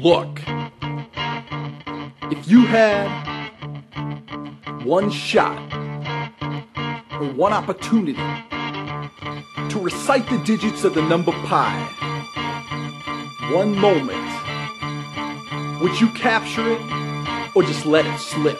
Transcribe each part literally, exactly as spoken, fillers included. Look, if you had one shot or one opportunity to recite the digits of the number pi, one moment, would you capture it or just let it slip?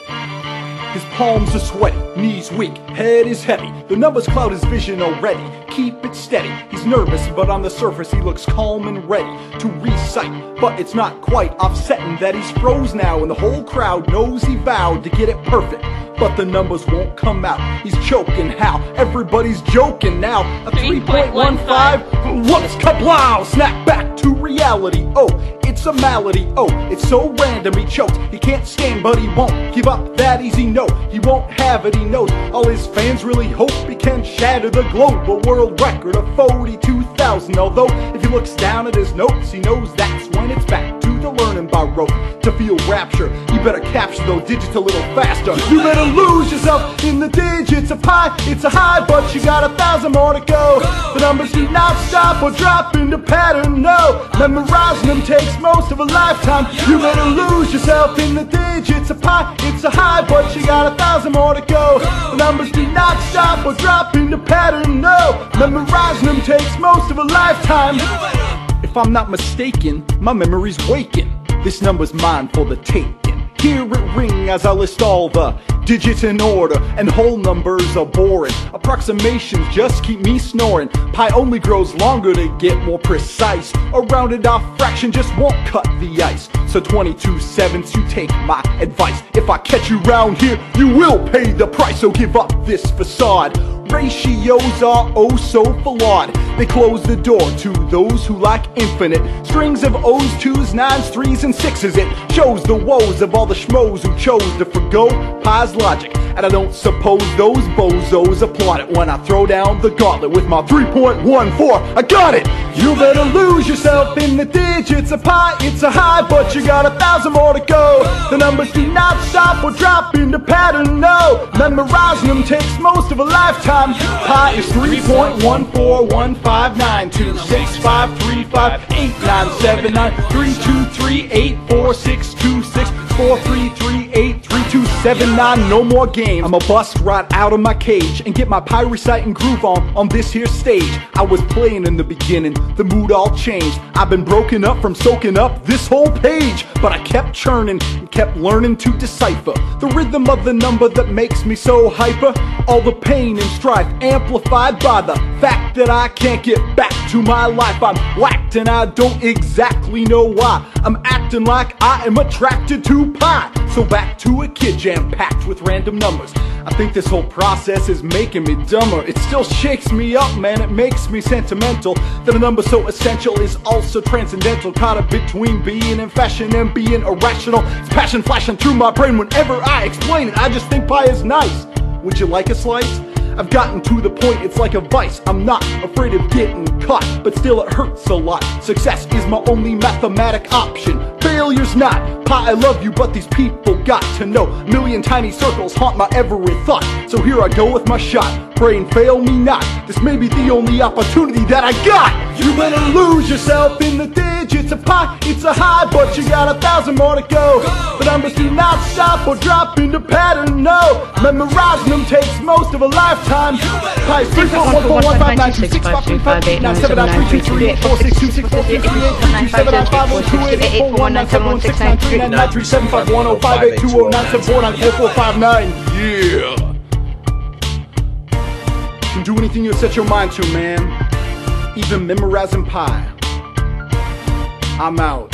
His palms are sweaty, knees weak, head is heavy. The numbers cloud his vision already. Keep it steady. He's nervous, but on the surface he looks calm and ready to recite. But it's not quite upsetting that he's froze now, and the whole crowd knows he vowed to get it perfect. But the numbers won't come out. He's choking how? Everybody's joking now. A three point one five. Whoops, kablow! Snap back to reality. Oh, it's a malady. Oh, it's so random. He chokes. He can't stand, but he won't give up that easy. No, he won't have it. He knows all his fans really hope he can shatter the global world record of forty-two thousand. Although, if he looks down at his notes, he knows that's when it's back to the learning by rote. To feel rapture, you better capture those digits a little faster. You better lose yourself in the digits of pi. It's a high, but you got a thousand more to go. The numbers do not stop or drop into pattern, no. Memorizing them takes most of a lifetime. You better lose yourself in the digits of pi. It's a high, but you got a thousand more to go. The numbers do not stop or drop into pattern, no. Memorizing them takes most of a lifetime. If I'm not mistaken, my memory's waking. This number's mine for the taking. Hear it ring as I list all the digits in order, and whole numbers are boring. Approximations just keep me snoring. Pi only grows longer to get more precise. A rounded off fraction just won't cut the ice. So twenty-two sevenths, you take my advice. If I catch you round here, you will pay the price. So give up this facade. Ratios are oh so flawed. They close the door to those who lack infinite strings of O's, twos, nines, threes, and sixes. It shows the woes of all the schmoes who chose to forgo pi's logic. And I don't suppose those bozos applaud it when I throw down the gauntlet with my three point one four. I got it! You better lose yourself in the digits of pi. It's a high, but you got a thousand more to go. The numbers do not stop or drop into pattern, no. Memorizing them takes most of a lifetime. Pi is three point one four one five nine two six five three five eight nine seven nine three two three eight four six two six four three three eight three two seven nine. No more game. I'ma bust right out of my cage and get my pi reciting groove on on this here stage. I was playing in the beginning, the mood all changed. I've been broken up from soaking up this whole page, but I kept churning and kept learning to decipher the rhythm of the number that makes me so hyper. All the pain and strife amplified by the fact that I can't get back to my life. I'm whacked and I don't exactly know why. I'm acting like I am attracted to pi. So back to a kid jam packed with random numbers. I think this whole process is making me dumber. It still shakes me up, man, it makes me sentimental that a number so essential is also transcendental. Caught up between being in fashion and being irrational. It's passion flashing through my brain whenever I explain it. I just think pi is nice. Would you like a slice? I've gotten to the point, it's like a vice. I'm not afraid of getting caught, but still it hurts a lot. Success is my only mathematic option. Failure's not. Pi, I love you, but these people got to know. A million tiny circles haunt my every thought. So here I go with my shot. Brain, fail me not. This may be the only opportunity that I got. You better lose yourself in the digits of pi. It's a high, but you got a thousand more to go. The numbers do not stop or drop into pattern, no. Memorizing them takes most of a lifetime. Time. Pi is three point one four one five nine six five three five eight nine seven nine three two three eight four six two six four three eight eight four nine seven one six nine three nine nine three seven five one oh five eight two oh nine seven one nine four four five nine. Yeah. You can do anything you set your mind to, man. Even memorizing pi. I'm out.